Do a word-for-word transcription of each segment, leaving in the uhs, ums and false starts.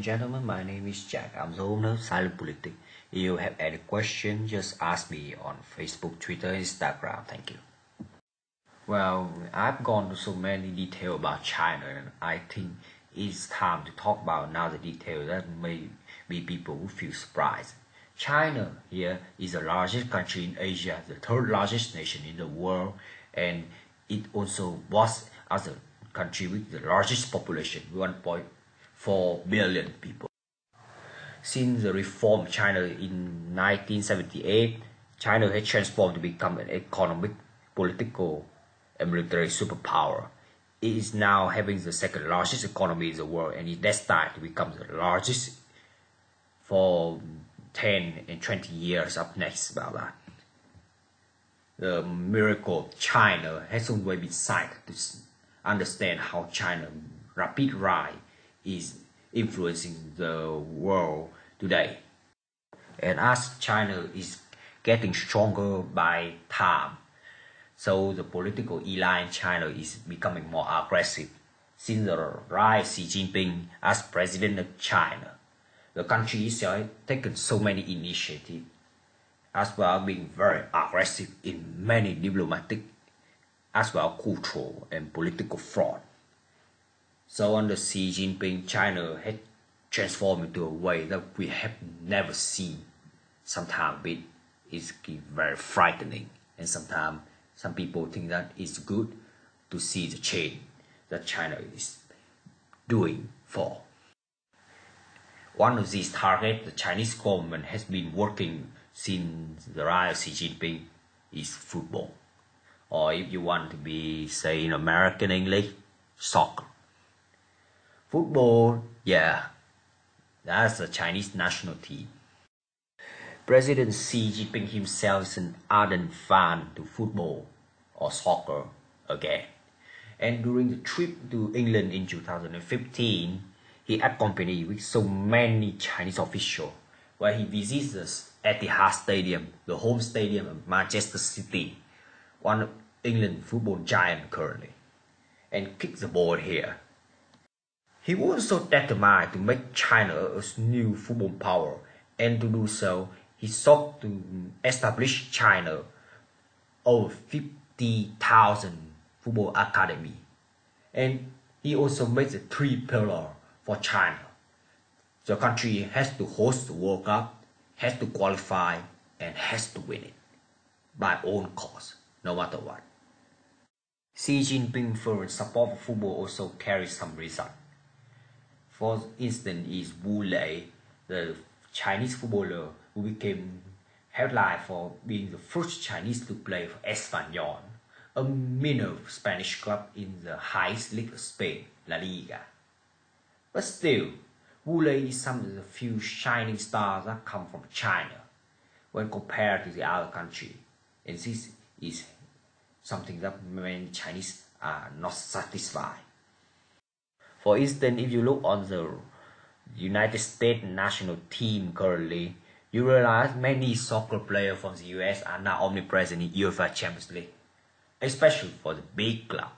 and gentlemen, my name is Jack. I'm the owner of SilentPolitik. If you have any question, just ask me on Facebook, Twitter, Instagram. Thank you. Well, I've gone to so many details about China, and I think it's time to talk about another detail that may be people will feel surprised. China here is the largest country in Asia, the third largest nation in the world, and it also was as a country with the largest population, one point four billion people. Since the reform of China in nineteen seventy-eight, China has transformed to become an economic, political, and military superpower. It is now having the second largest economy in the world and is destined to become the largest for ten and twenty years up next. About that. The miracle of China has always been cited to understand how China's rapid rise is influencing the world today. And as China is getting stronger by time, so the political elite in China is becoming more aggressive. Since the rise of Xi Jinping as president of China, the country itself has taken so many initiatives, as well as being very aggressive in many diplomatic, as well as cultural and political front. So under Xi Jinping, China had transformed into a way that we have never seen. Sometimes it is very frightening, and sometimes some people think that it's good to see the change that China is doing for. One of these targets the Chinese government has been working since the rise of Xi Jinping is football, or if you want to be say in American English, soccer. Football, yeah, that's the Chinese national team. President Xi Jinping himself is an ardent fan to football or soccer again. And during the trip to England in two thousand fifteen, he accompanied with so many Chinese officials where he visits the Etihad Stadium, the home stadium of Manchester City, one of England football giant currently, and kicks the ball here. He was so determined to make China a new football power, and to do so, he sought to establish China over fifty thousand football academy, and he also made the three pillars for China. The country has to host the World Cup, has to qualify, and has to win it by own cause, no matter what. Xi Jinping's foreign support for football also carries some results. For instance, is Wu Lei, the Chinese footballer who became headline for being the first Chinese to play for Espanyol, a minor Spanish club in the highest league of Spain, La Liga. But still, Wu Lei is some of the few shining stars that come from China when compared to the other country, and this is something that many Chinese are not satisfied. For instance, if you look on the United States national team currently, you realize many soccer players from the U S are now omnipresent in UEFA Champions League, especially for the big club,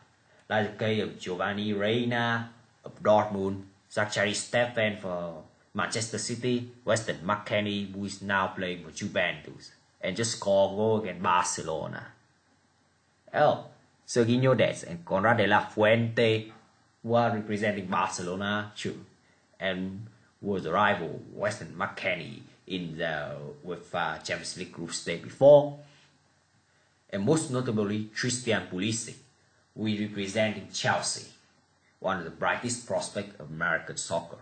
like the case of Giovanni Reyna of Dortmund, Zachary Steffen for Manchester City, Weston McKennie, who is now playing for Juventus, and just scored a goal against Barcelona. Oh, Sergio Des and Conrad de la Fuente were representing Barcelona too, and were the rival Weston McKennie in the UEFA Champions League group stage before, and most notably Christian Pulisic, who is representing Chelsea, one of the brightest prospects of American soccer.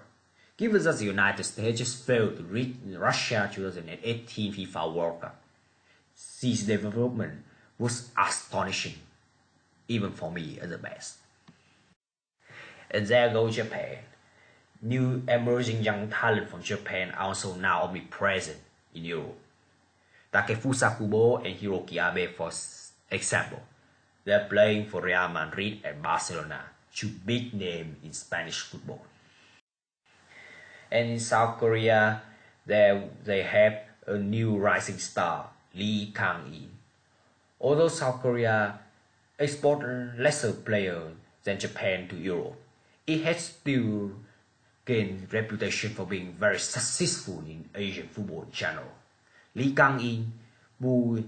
Given that the United States just failed to reach Russia two thousand eighteen FIFA World Cup, this development was astonishing, even for me at the best. And there goes Japan. New emerging young talent from Japan are also now omnipresent in Europe. Takefusa Kubo and Hiroki Abe, for example. They're playing for Real Madrid and Barcelona, two big names in Spanish football. And in South Korea, there they have a new rising star, Lee Kang-in. Although South Korea exports lesser players than Japan to Europe, it has still gained reputation for being very successful in Asian football in general. Lee Kang-in, who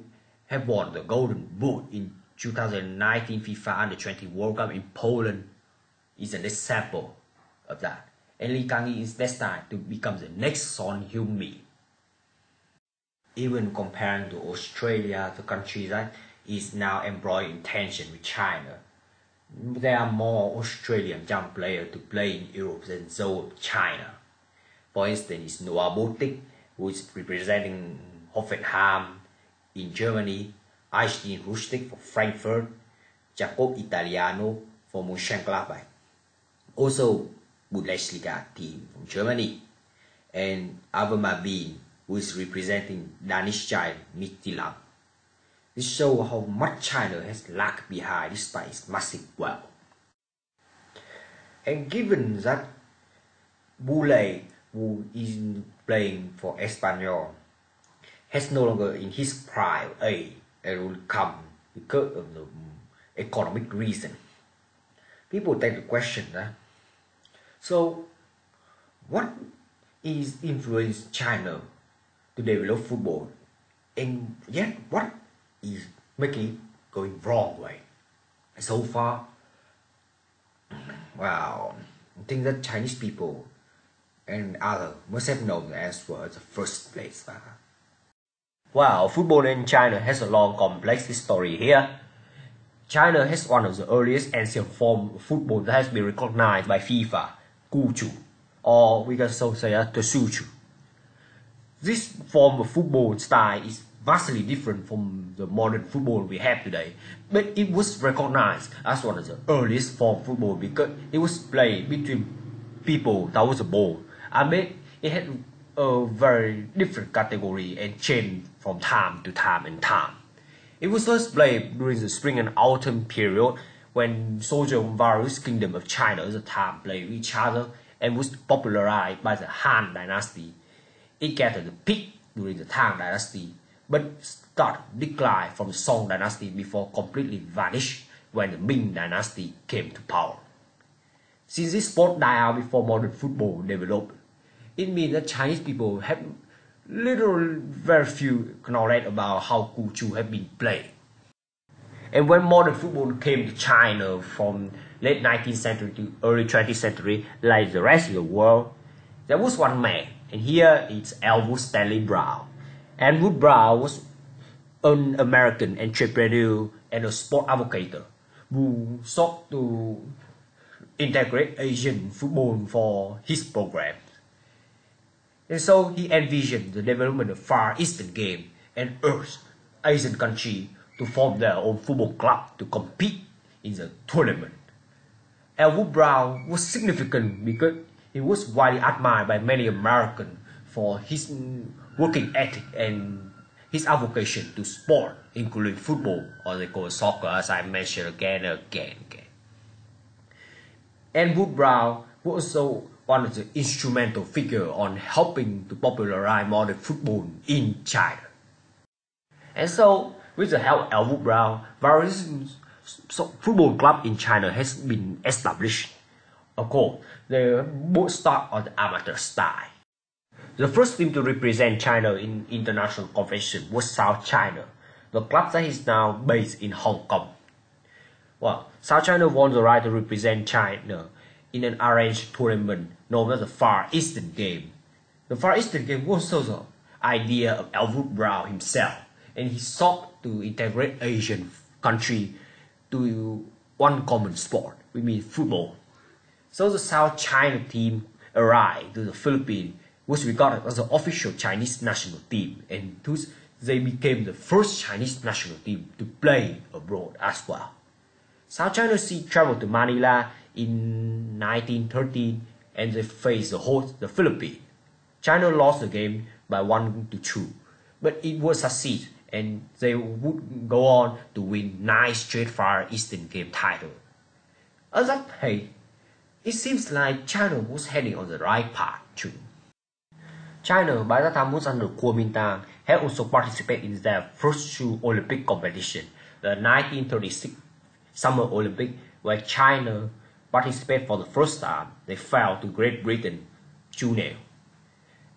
have won the Golden Boot in two thousand nineteen FIFA Under twenty World Cup in Poland, is an example of that. And Lee Kang-in is destined to become the next Son Heung-min. Even comparing to Australia, the country that is now embroiled in tension with China, there are more Australian young players to play in Europe than those of China. For instance, Noah Botik, who is representing Hoffenheim in Germany, Aishin Rustic for Frankfurt, Jacob Italiano for Mönchengladbach, also Bundesliga team from Germany, and Avram Bean, who is representing Danish giant Midtjylland. This shows how much China has lagged behind despite its massive wealth. And given that Wu Lei, who is playing for Espanyol, has no longer in his prime age and will come because of the economic reason, people take the question, huh? So what is influencing China to develop football, and yet what is making it going wrong way? So far, well, I think that Chinese people and others must have known the answer in the first place. Wow, football in China has a long, complex history here. China has one of the earliest ancient forms of football that has been recognized by FIFA, Guju, or we can also say as Tsuchu. This form of football style is vastly different from the modern football we have today, but it was recognized as one of the earliest form of football because it was played between people that was a ball. I mean, it had a very different category and changed from time to time and time. It was first played during the spring and autumn period when soldiers from various kingdoms of China at the time played with each other and was popularized by the Han Dynasty. It gathered the peak during the Tang Dynasty, but started to decline from the Song Dynasty before completely vanished when the Ming Dynasty came to power. Since this sport died out before modern football developed, it means that Chinese people have little, very few knowledge about how Guju have been played. And when modern football came to China from late nineteenth century to early twentieth century, like the rest of the world, there was one man, and here it's Elwood Stanley Brown. Elwood Brown was an American entrepreneur and a sport advocate who sought to integrate Asian football for his program. And so he envisioned the development of Far Eastern games and urged Asian countries to form their own football club to compete in the tournament. Elwood Brown was significant because he was widely admired by many Americans for his working ethic and his avocation to sport, including football, or they call soccer, as I mentioned again and again. again. Elwood Brown was also one of the instrumental figures on helping to popularize modern football in China. And so, with the help of Elwood Brown, various football clubs in China has been established. Of course, they both start on the amateur style. The first team to represent China in international competition was South China, the club that is now based in Hong Kong. Well, South China won the right to represent China in an arranged tournament known as the Far Eastern Game. The Far Eastern Game was also the idea of Elwood Brown himself, and he sought to integrate Asian countries to one common sport, we mean football. So the South China team arrived to the Philippines, was regarded as the official Chinese national team, and thus they became the first Chinese national team to play abroad as well. South China Sea traveled to Manila in nineteen thirteen and they faced the host, the Philippines. China lost the game by one to two, but it was succeed and they would go on to win nine straight Far Eastern Game titles. At that point, it seems like China was heading on the right path too. China, by that time was under Kuomintang, had also participated in their first two Olympic competitions, the nineteen thirty-six Summer Olympic, where China participate for the first time, they fell to Great Britain two nil.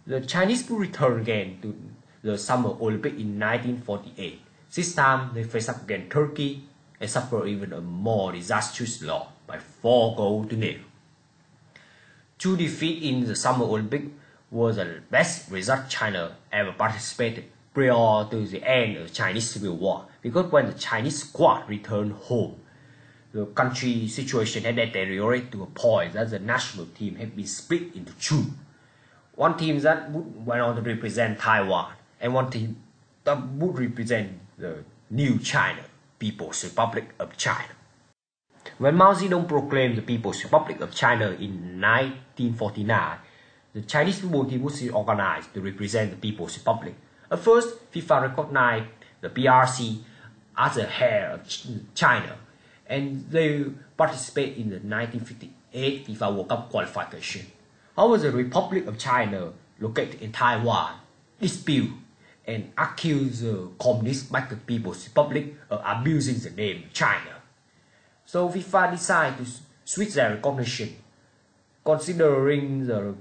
The Chinese will return again to the Summer Olympics in nineteen forty-eight. This time, they faced up against Turkey and suffered even a more disastrous loss by four goals to nil. Two defeats in the Summer Olympics was the best result China ever participated prior to the end of the Chinese Civil War, because when the Chinese squad returned home, the country's situation had deteriorated to a point that the national team had been split into two. One team that would went on to represent Taiwan, and one team that would represent the new China, People's Republic of China. When Mao Zedong proclaimed the People's Republic of China in nineteen forty-nine, the Chinese football team was organized to represent the People's Republic. At first, FIFA recognized the P R C as the heir of China, and they participated in the nineteen fifty-eight FIFA World Cup qualification. However, the Republic of China, located in Taiwan, disputed and accused the Communist backed People's Republic of abusing the name China. So FIFA decided to switch their recognition, considering the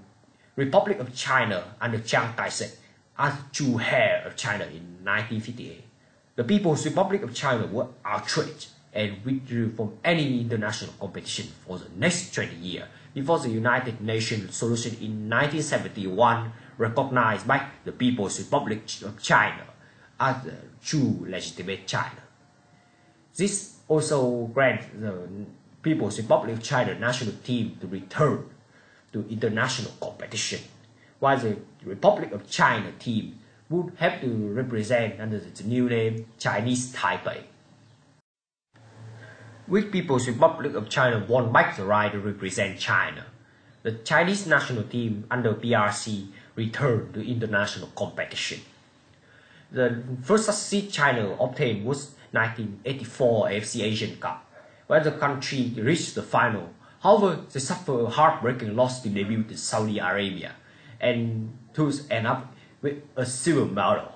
Republic of China under Chiang Kai-shek as true heir of China in nineteen fifty-eight. The People's Republic of China were outraged and withdrew from any international competition for the next twenty years before the United Nations solution in nineteen seventy-one recognized by the People's Republic of China as the true legitimate China. This also grants the People's Republic of China national team to return to international competition, while the Republic of China team would have to represent under the new name Chinese Taipei. With People's Republic of China won back the right to represent China, the Chinese national team under P R C returned to international competition. The first success China obtained was nineteen eighty-four A F C Asian Cup, where the country reached the final. However, they suffered a heartbreaking loss to debut in Saudi Arabia, and thus end up with a silver medal.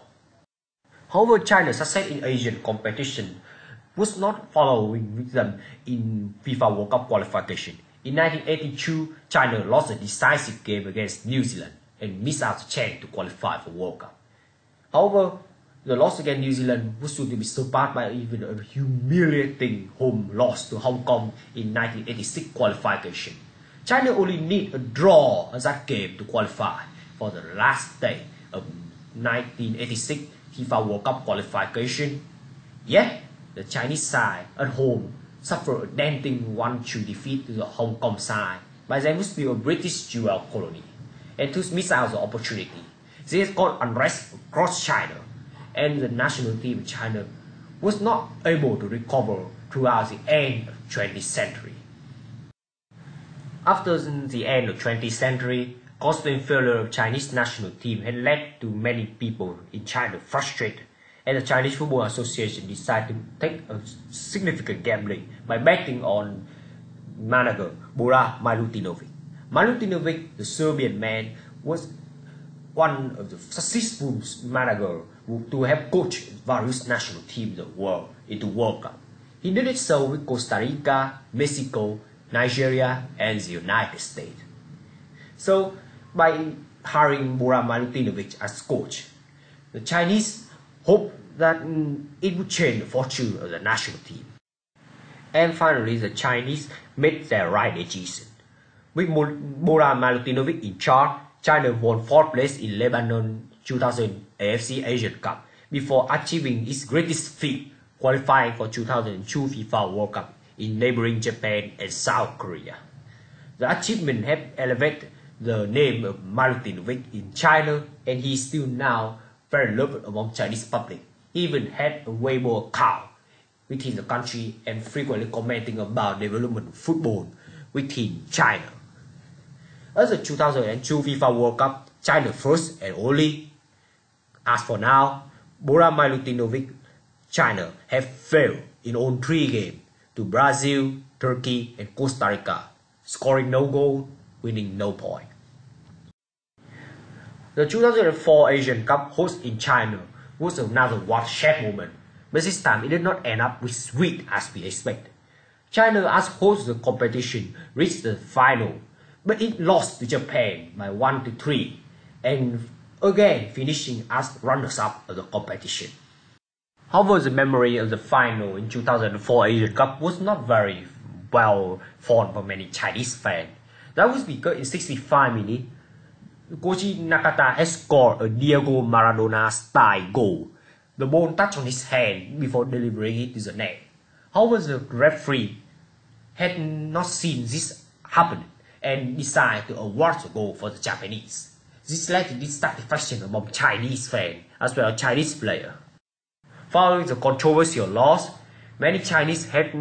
However, China's success in Asian competition was not following with them in FIFA World Cup qualification. In nineteen eighty-two, China lost a decisive game against New Zealand and missed out the chance to qualify for World Cup. However, the loss against New Zealand was soon to be surpassed by even a humiliating home loss to Hong Kong in nineteen eighty-six qualification. China only need a draw in that game to qualify for the last day of nineteen eighty-six FIFA World Cup qualification. Yet, the Chinese side at home suffered a daunting one two defeat to the Hong Kong side, but they were still a British jewel colony, and thus missed out the opportunity. This caused unrest across China, and the national team of China was not able to recover throughout the end of the twentieth century. After the end of the twentieth century, constant failure of the Chinese national team had led to many people in China frustrated, and the Chinese Football Association decided to take a significant gambling by betting on manager Bora Milutinović. Milutinović, the Serbian man, was one of the successful managers to have coached various national teams in the world into World Cup. He did it so with Costa Rica, Mexico, Nigeria, and the United States. So, by hiring Bora Milutinović as coach, the Chinese hope that it would change the fortune of the national team. And finally, the Chinese made their right decision. With Bora Milutinović in charge, China won fourth place in Lebanon two thousand A F C Asian Cup before achieving its greatest feat, qualifying for two thousand two FIFA World Cup in neighboring Japan and South Korea. The achievement helped elevate the name of Milutinović in China, and he is still now very loved among Chinese public. He even had a Weibo account within the country and frequently commenting about development of football within China. At the two thousand two FIFA World Cup, China first and only. As for now, Bora Milutinović, China have failed in all three games to Brazil, Turkey, and Costa Rica, scoring no goal, winning no point. The two thousand four Asian Cup host in China was another watershed moment, but this time it did not end up as sweet as we expected. China, as host the competition, reached the final, but it lost to Japan by one to three, and again finishing as runners-up of the competition. However, the memory of the final in two thousand four Asian Cup was not very well fond by many Chinese fans. That was because in sixty-five minutes, Koji Nakata has scored a Diego Maradona-style goal. The ball touched on his hand before delivering it to the net. However, the referee had not seen this happen and decided to award the goal for the Japanese. This led to dissatisfaction among Chinese fans as well as Chinese players. Following the controversial loss, many Chinese had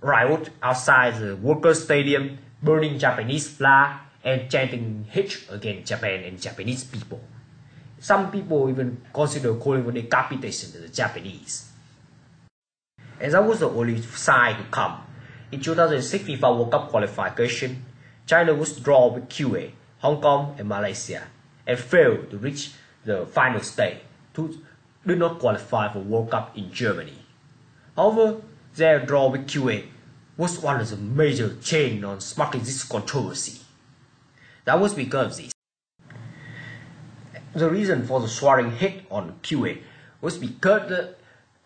rioted outside the Walker Stadium, burning Japanese flag and chanting hate against Japan and Japanese people. Some people even consider calling for decapitation to the Japanese. And that was the only side to come. In two thousand six FIFA World Cup qualification, China was drawn with Kuwait, Hong Kong and Malaysia, and failed to reach the final stage, to did not qualify for World Cup in Germany. However, their draw with Kuwait was one of the major chain on sparking this controversy. That was because of this. The reason for the swearing hit on Kuwait was because the,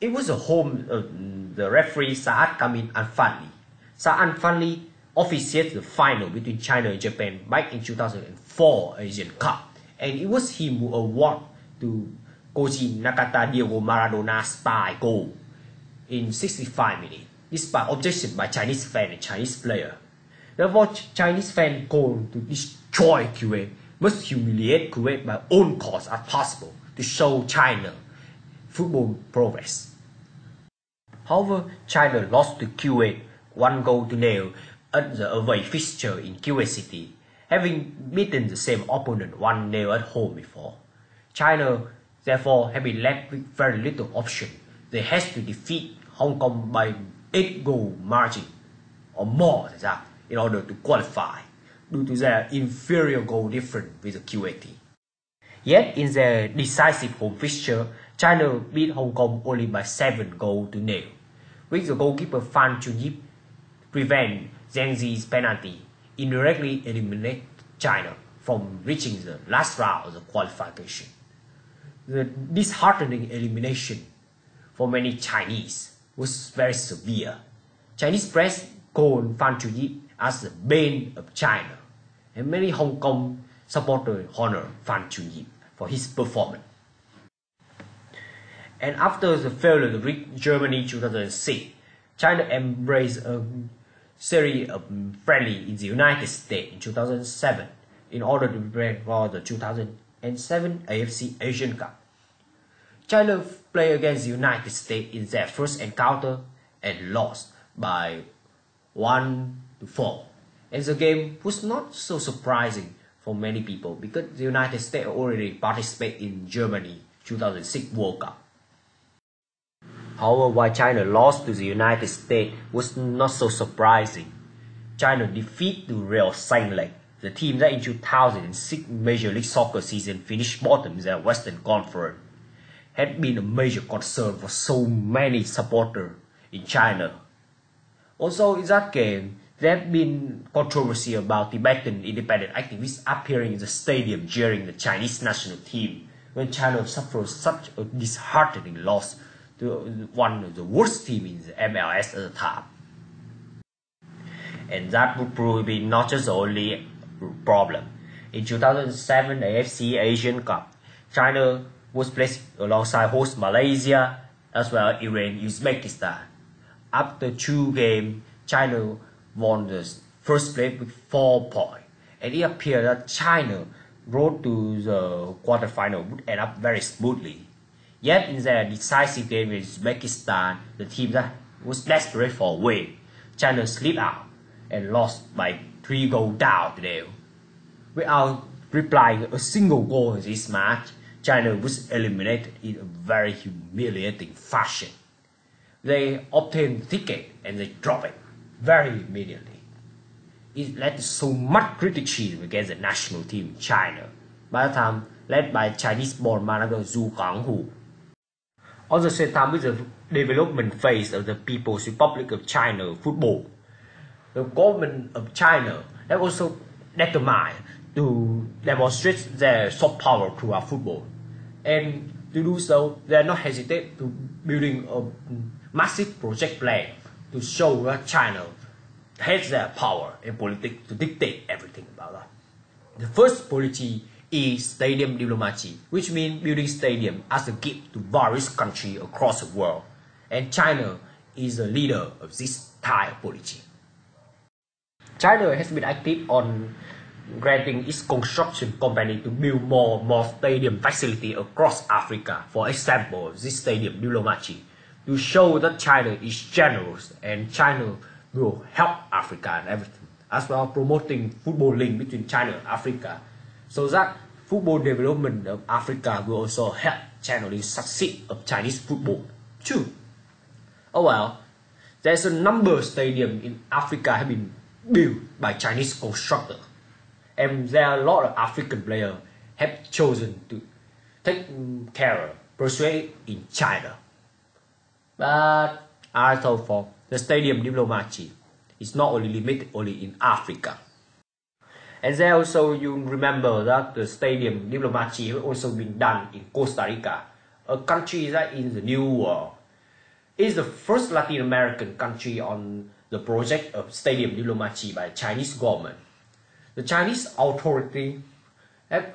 it was the home of the referee Saad Kamin Anfanli. Saad Anfanli officiated the final between China and Japan back in two thousand four Asian Cup, and it was him who awarded to Koji Nakata Diego Maradona style goal in sixty-five minutes, despite objection by Chinese fans and Chinese players. Therefore, Chinese fans called to destroy Kuwait, must humiliate Kuwait by own cause as possible to show China football progress. However, China lost to Kuwait one goal to nil at the away fixture in Kuwait City, having beaten the same opponent one nil at home before. China therefore have been left with very little option. They had to defeat Hong Kong by eight goal margin or more than that in order to qualify, due to their inferior goal difference with the Kuwait. Yet in their decisive home fixture, China beat Hong Kong only by seven goals to nil, with the goalkeeper Fan Zhiyi prevent Zhang Zi's penalty, indirectly eliminate China from reaching the last round of the qualification. The disheartening elimination for many Chinese was very severe. Chinese press called Fan Zhiyi as the bane of China, and many Hong Kong supporters honor Fan Zhiyi for his performance. And after the failure of the Germany two thousand six, China embraced a series of friendly in the United States in two thousand seven in order to prepare for the two thousand seven A F C Asian Cup. China played against the United States in their first encounter and lost by one to four. And the game was not so surprising for many people because the United States already participated in Germany two thousand six World Cup. However, why China lost to the United States was not so surprising. China defeated the Real Salt the team that in two thousand six Major League Soccer season finished bottom in their Western Conference, had been a major concern for so many supporters in China. Also, in that game, there had been controversy about Tibetan independent activists appearing in the stadium during the Chinese national team, when China suffered such a disheartening loss to one of the worst teams in the M L S at the time. And that would probably be not just the only problem. In two thousand seven A F C Asian Cup, China was placed alongside host Malaysia as well as Iran, Uzbekistan. After two games, China won the first place with four points, and it appeared that China road to the quarterfinal would end up very smoothly. Yet in their decisive game with Uzbekistan, the team that was desperate for a win, China slipped out and lost by three goals down to nil. Without replying a single goal in this match, China was eliminated in a very humiliating fashion. They obtained the ticket and they dropped it very immediately. It led to so much criticism against the national team in China, by the time led by Chinese-born manager Zhu Guanghu. At the same time with the development phase of the People's Republic of China football, the government of China that also determined to demonstrate their soft power through our football, and to do so they are not hesitate to building a massive project plan to show that China has their power and politics to dictate everything about that. The first policy is stadium diplomacy, which means building stadium as a gift to various countries across the world, and China is the leader of this Thai policy. China has been active on granting its construction company to build more and more stadium facilities across Africa, for example this stadium diplomacy, to show that China is generous and China will help Africa and everything, as well promoting football link between China and Africa, so that football development of Africa will also help China to succeed of Chinese football too. Oh well, there's a number of stadiums in Africa have been built by Chinese constructors, and there are a lot of African players have chosen to take care of persuade in China. But I thought for the stadium diplomacy is not only limited only in Africa. And there also you remember that the stadium diplomacy has also been done in Costa Rica, a country that in the New World is the first Latin American country on the project of stadium diplomacy by Chinese government. The Chinese authority have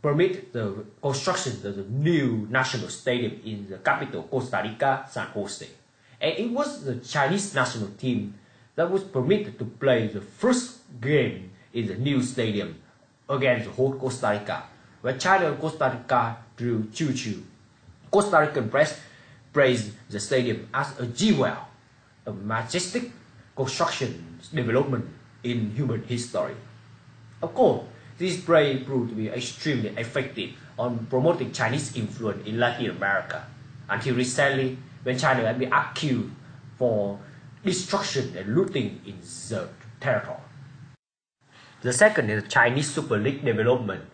permitted the construction of the new national stadium in the capital Costa Rica, San Jose. And it was the Chinese national team that was permitted to play the first game in the new stadium against the whole Costa Rica, where China and Costa Rica drew two two. Costa Rican press praised the stadium as a jewel, a majestic construction development in human history. Of course, this play proved to be extremely effective on promoting Chinese influence in Latin America, until recently when China had been accused for destruction and looting in the territory. The second is the Chinese Super League development.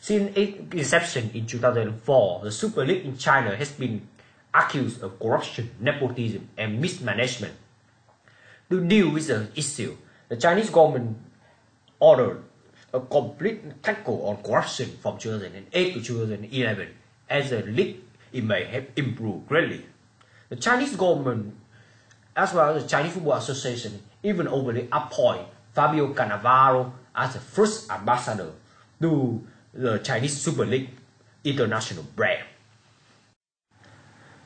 Since its inception in two thousand four, the Super League in China has been accused of corruption, nepotism, and mismanagement. To deal with the issue, the Chinese government ordered a complete tackle on corruption from two thousand eight to two thousand eleven, as the league it may have improved greatly. The Chinese government, as well as the Chinese Football Association, even openly appointed Fabio Cannavaro as the first ambassador to the Chinese Super League international brand.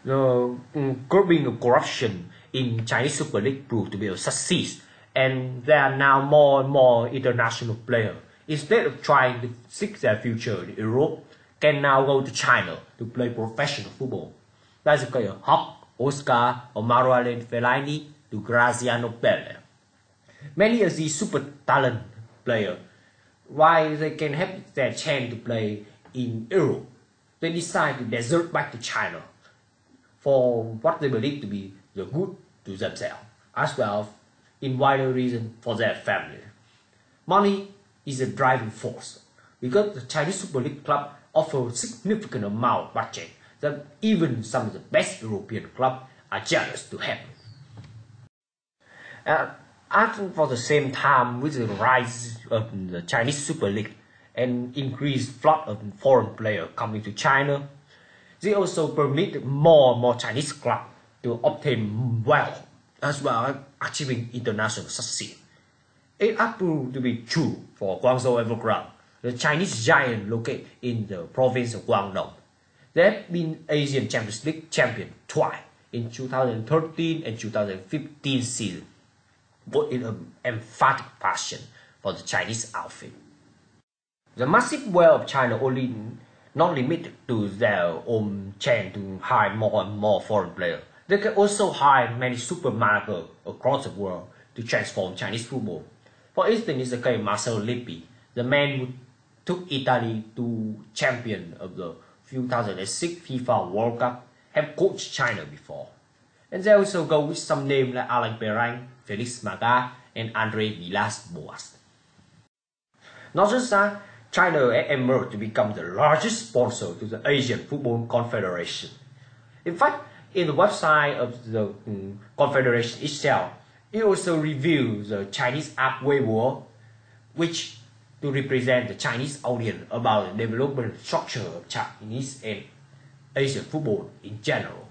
The curbing of corruption in Chinese Super League proved to be a success, and there are now more and more international players, instead of trying to seek their future in Europe, can now go to China to play professional football. Basically, Hulk, Oscar, or Marouane Fellaini to Graziano Pelle. Many of these super talent players, while they can have their chance to play in Europe, they decide to desert back to China for what they believe to be the good to themselves, as well in wider reason for their family. Money is a driving force, because the Chinese Super League club offers significant amount of budget that even some of the best European clubs are jealous to have. Uh, and for the same time with the rise of the Chinese Super League and increased flood of foreign players coming to China, they also permit more and more Chinese clubs to obtain wealth, as well as achieving international success. It has proved to be true for Guangzhou Evergrande, the Chinese giant located in the province of Guangdong. They have been Asian Champions League champion twice in two thousand thirteen and two thousand fifteen season, but in an emphatic fashion for the Chinese outfit. The massive wealth of China only not limited to their own chance to hire more and more foreign players. They can also hire many super managers across the world to transform Chinese football. For instance, is the case of Marcel Lippi, the man who took Italy to champion of the two thousand six FIFA World Cup, have coached China before. And they also go with some names like Alain Perrin, Felix Magath, and André Villas-Boas. Not just that, China has emerged to become the largest sponsor to the Asian Football Confederation. In fact, in the website of the um, Confederation itself, it also reviews the Chinese app Weibo, which to represent the Chinese audience about the development structure of Chinese and Asian football in general.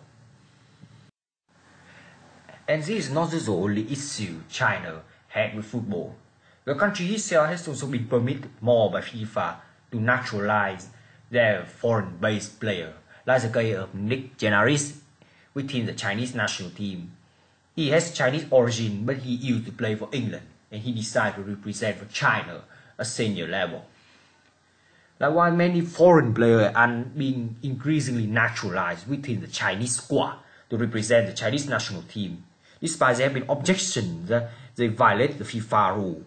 And this is not the only issue China had with football. The country itself has also been permitted more by FIFA to naturalize their foreign-based players, like the case of Nick Janaris within the Chinese national team. He has Chinese origin, but he used to play for England, and he decided to represent for China at senior level. Likewise, many foreign players are being increasingly naturalized within the Chinese squad to represent the Chinese national team, despite there have been objections that they violate the FIFA rule.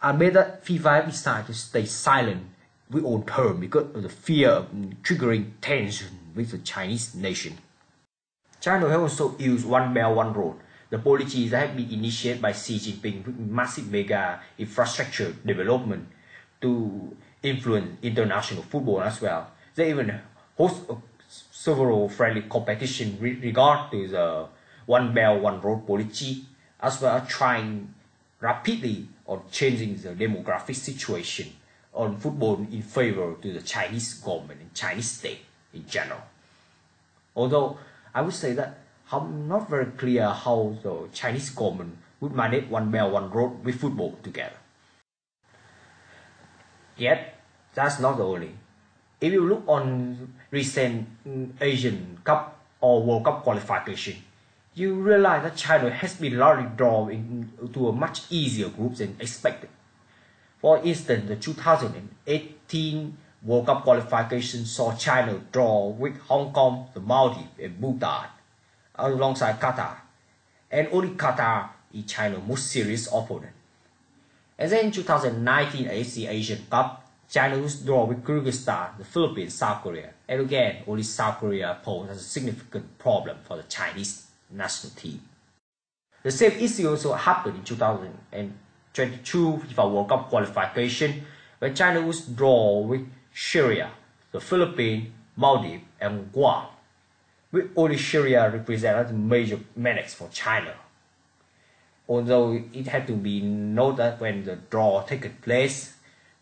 I bet that FIFA decided to stay silent with all terms because of the fear of triggering tension with the Chinese nation. China has also used One Belt, One Road, the policies that have been initiated by Xi Jinping with massive mega infrastructure development to influence international football as well. They even host several friendly competitions with regard to the One Belt, One Road policy, as well as trying rapidly on changing the demographic situation on football in favor to the Chinese government and Chinese state in general. Although I would say that I'm not very clear how the Chinese government would manage One Belt, One Road with football together. Yet, that's not the only. If you look on recent Asian Cup or World Cup qualification, you realize that China has been largely drawn into a much easier group than expected. For instance, the two thousand eighteen World Cup qualification saw China draw with Hong Kong, the Maldives, and Bhutan, alongside Qatar, and only Qatar is China's most serious opponent. And then in two thousand nineteen A F C Asian Cup, China was drawn with Kyrgyzstan, the Philippines, South Korea, and again only South Korea posed as a significant problem for the Chinese national team. The same issue also happened in two thousand twenty-two FIFA World Cup qualification, where China was drawn with Syria, the Philippines, Maldives, and Guam, with only Syria represented a major menace for China. Although it had to be noted that when the draw took place,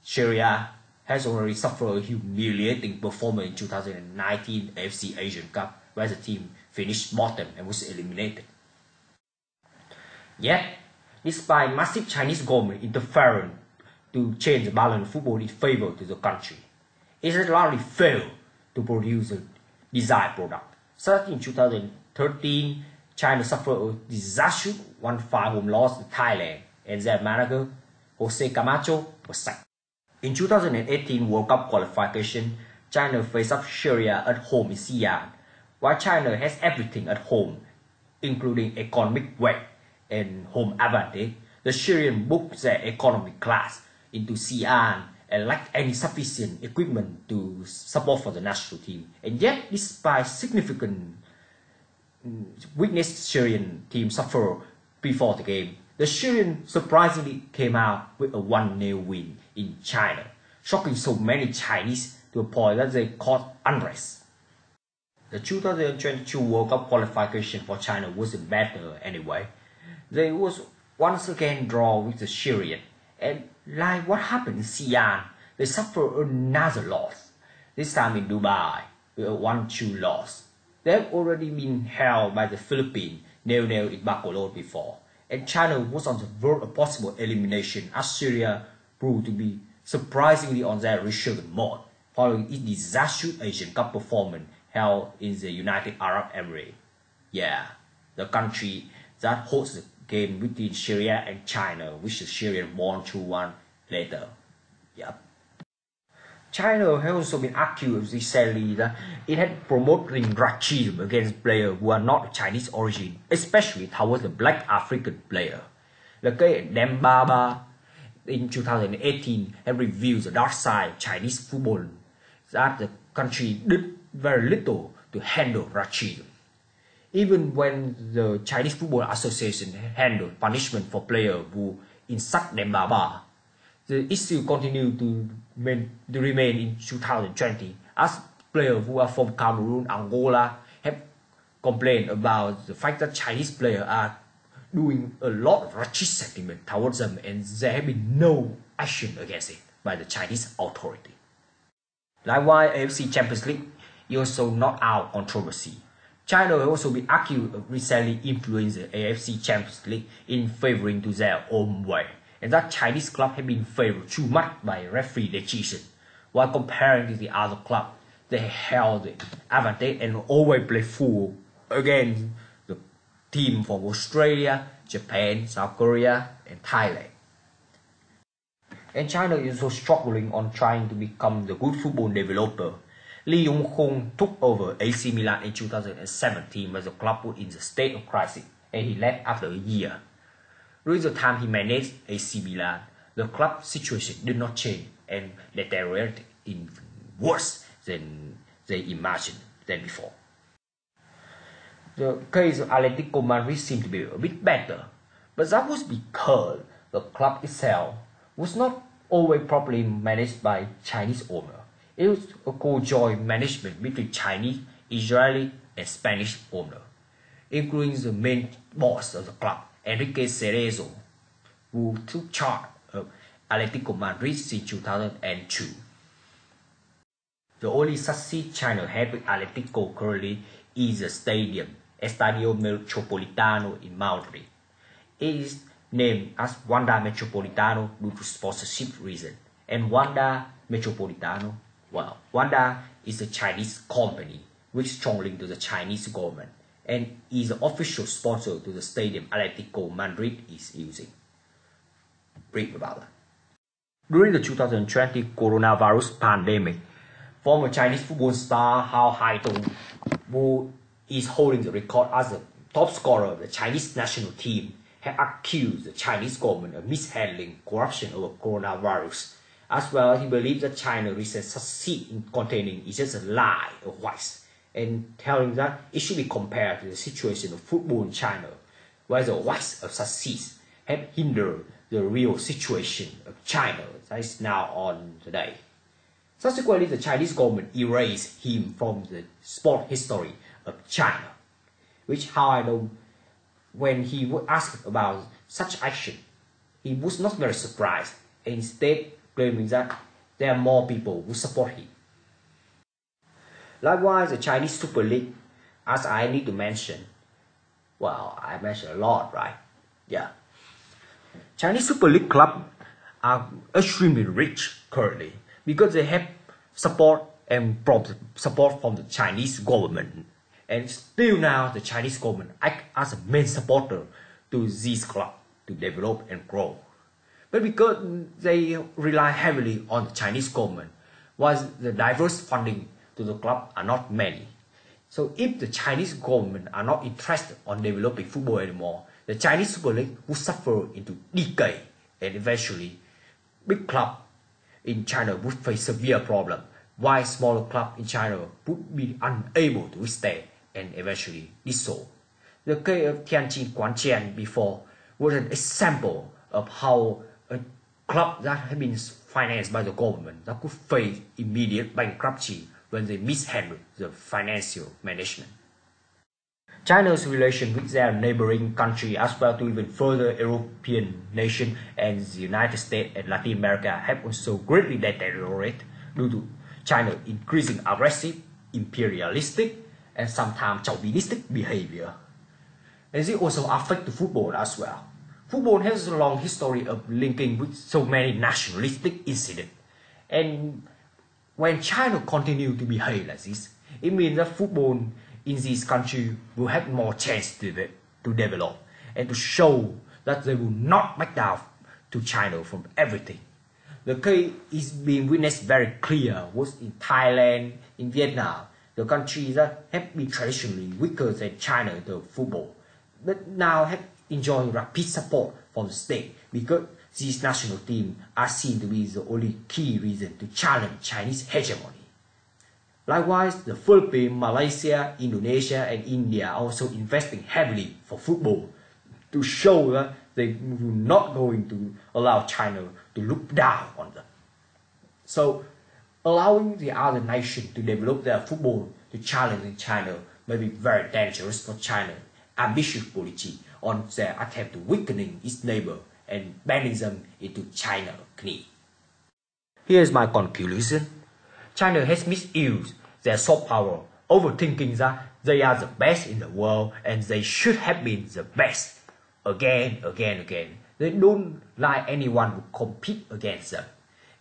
Syria has already suffered a humiliating performance in two thousand nineteen A F C Asian Cup, where the team finished bottom and was eliminated. Yet, despite massive Chinese government interference to change the balance of football in favor to the country, it has largely failed to produce the desired product. Such in two thousand thirteen, China suffered a disastrous one five home loss to Thailand, and their manager Jose Camacho was sacked. In two thousand eighteen World Cup qualification, China faced up Syria at home in Xi'an, while China has everything at home, including economic weight and home advantage. The Syrians booked their economy class into Xi'an and lacked any sufficient equipment to support for the national team. And yet, despite significant weakness the Syrian team suffered before the game, the Syrians surprisingly came out with a one nil win in China, shocking so many Chinese to a point that they caused unrest. The two thousand twenty-two World Cup qualification for China wasn't better anyway. They was once again draw with the Syrian, and like what happened in Xi'an, they suffered another loss, this time in Dubai, with a one two loss. They have already been held by the Philippines nil nil in Barcelona before, and China was on the verge of possible elimination as Syria proved to be surprisingly on their resurgent mode, following its disastrous Asian Cup performance held in the United Arab Emirates. Yeah, the country that holds the game between Syria and China, which the Syrian won two one later. Yep. China has also been accused recently that it had promoted racism against players who are not of Chinese origin, especially towards the black African player. The case of Dembaba in two thousand eighteen had revealed the dark side of Chinese football, that the country did very little to handle racism. Even when the Chinese Football Association handled punishment for players who insult Dembaba, the issue continued to, main, to remain in two thousand twenty, as players who are from Cameroon, Angola have complain about the fact that Chinese players are doing a lot of racist sentiment towards them, and there have been no action against it by the Chinese authority. Likewise, A F C Champions League is also not out controversy. China will also be accused of recently influencing the A F C Champions League in favoring to their own way, and that Chinese club have been favored too much by referee decision. While comparing to the other club, they held the advantage and always play full against the team from Australia, Japan, South Korea, and Thailand. And China is also struggling on trying to become the good football developer. Lee Yong-hong took over A C Milan in two thousand seventeen when the club was in the state of crisis, and he left after a year. During the time he managed A C Milan, the club situation did not change and deteriorated in worse than they imagined than before. The case of Atletico Madrid seemed to be a bit better, but that was because the club itself was not always properly managed by Chinese owners. It was a co-joint management between Chinese, Israeli, and Spanish owners, including the main boss of the club, Enrique Cerezo, who took charge of Atletico Madrid since two thousand two. The only success China had with Atletico currently is the stadium, Estadio Metropolitano in Madrid. It is named as Wanda Metropolitano due to sponsorship reasons, and Wanda Metropolitano, well, Wanda is a Chinese company which is strongly to the Chinese government and is the official sponsor to the stadium Atletico Madrid is using. Read about that. During the two thousand twenty coronavirus pandemic, former Chinese football star Hao Haitong, who is holding the record as the top scorer of the Chinese national team, had accused the Chinese government of mishandling corruption over coronavirus. As well, he believes that China recently succeeds in containing is just a lie or hoax, and telling that it should be compared to the situation of football in China, where the hoax of success have hindered the real situation of China that is now on today. Subsequently, the Chinese government erased him from the sport history of China, which, however, when he was asked about such action, he was not very surprised, and instead claiming that there are more people who support him. Likewise, the Chinese Super League, as I need to mention, well, I mentioned a lot, right? Yeah. Chinese Super League clubs are extremely rich currently because they have support and support from the Chinese government. And still now, the Chinese government acts as a main supporter to these clubs to develop and grow. But because they rely heavily on the Chinese government, while the diverse funding to the club are not many. So if the Chinese government are not interested on developing football anymore, the Chinese Super League will suffer into decay, and eventually big club in China would face severe problem, while smaller club in China would be unable to withstand and eventually dissolve. The case of Tianjin Guangjiang before was an example of how a club that had been financed by the government that could face immediate bankruptcy when they mishandled the financial management. China's relation with their neighboring country, as well to even further European nations and the United States and Latin America, have also greatly deteriorated due to China's increasing aggressive, imperialistic, and sometimes chauvinistic behavior. And this also affects the football as well. Football has a long history of linking with so many nationalistic incidents, and when China continues to behave like this, it means that football in this country will have more chance to, de to develop and to show that they will not back down to China from everything. The case is being witnessed very clear was in Thailand, in Vietnam, the countries that have been traditionally weaker than China in the football, but now have enjoying rapid support from the state because these national teams are seen to be the only key reason to challenge Chinese hegemony. Likewise, the Philippines, Malaysia, Indonesia, and India are also investing heavily for football to show that they will not going to allow China to look down on them. So, allowing the other nation to develop their football to challenge China may be very dangerous for China. Ambitious policy on their attempt to weakening its neighbor and bending them into China's knee. Here is my conclusion. China has misused their soft power, overthinking that they are the best in the world and they should have been the best. Again, again, again. They don't like anyone who compete against them.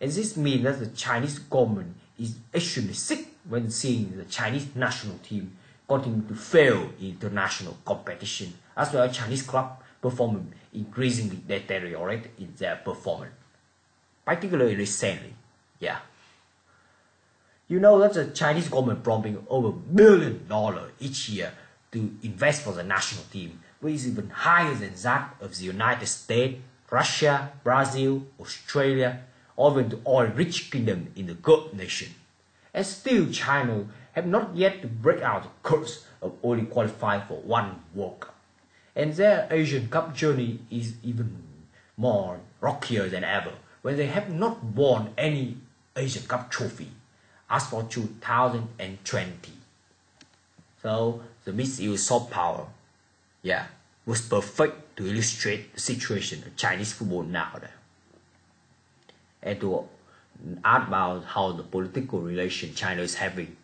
And this means that the Chinese government is extremely sick when seeing the Chinese national team continue to fail in international competition, as well as Chinese club performance increasingly deteriorate in their performance, particularly recently. Yeah. You know that the Chinese government promising over billion dollars each year to invest for the national team, which is even higher than that of the United States, Russia, Brazil, Australia, or even the oil-rich kingdom in the Gulf nation. And still China have not yet to break out the curse of only qualifying for one World Cup. And their Asian Cup journey is even more rockier than ever, when they have not won any Asian Cup trophy as for two thousand twenty. So the misuse soft power, yeah, was perfect to illustrate the situation of Chinese football nowadays, and to add about how the political relation China is having.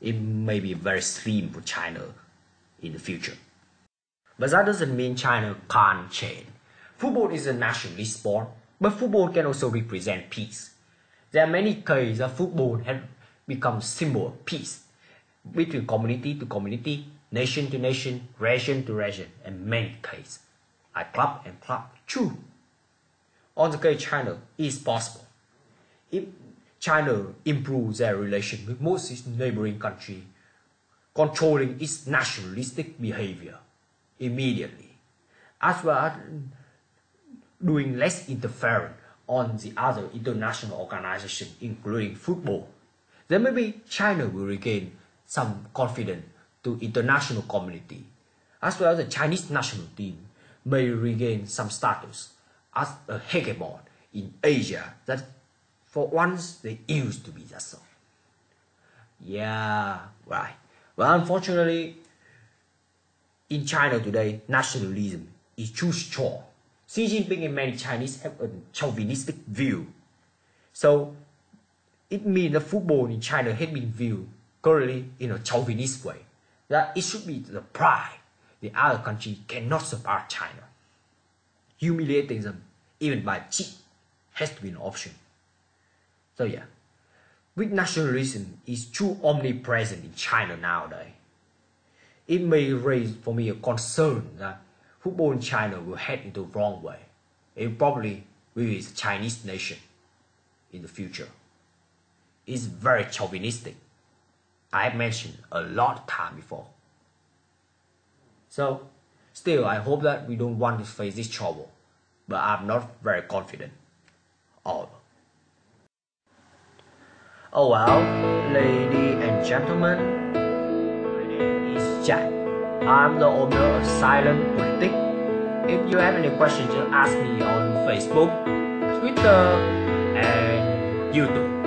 It may be very slim for China in the future. But that doesn't mean China can't change. Football is a nationalist sport, but football can also represent peace. There are many cases that football has become a symbol of peace between community to community, nation to nation, region to region, and many cases, like club and club too. On the case China, it is possible. If China improves their relation with most its neighboring countries, controlling its nationalistic behavior immediately, as well as doing less interference on the other international organizations, including football, then maybe China will regain some confidence to international community, as well as the Chinese national team may regain some status as a hegemon in Asia that for once they used to be. That so. Yeah, right. Well, unfortunately, in China today, nationalism is too strong. Xi Jinping and many Chinese have a chauvinistic view. So it means that football in China has been viewed currently in a chauvinist way, that it should be the pride. The other country cannot surpass China. Humiliating them, even by cheat, has to be an option. So yeah, weak nationalism is too omnipresent in China nowadays. It may raise for me a concern that football in China will head into the wrong way. It probably will be the Chinese nation in the future. It's very chauvinistic. I have mentioned a lot of time before. So still, I hope that we don't want to face this trouble, but I'm not very confident. Oh, oh well, ladies and gentlemen, my name is Jack. I'm the owner of SilentPolitik. If you have any questions, just ask me on Facebook, Twitter, and YouTube.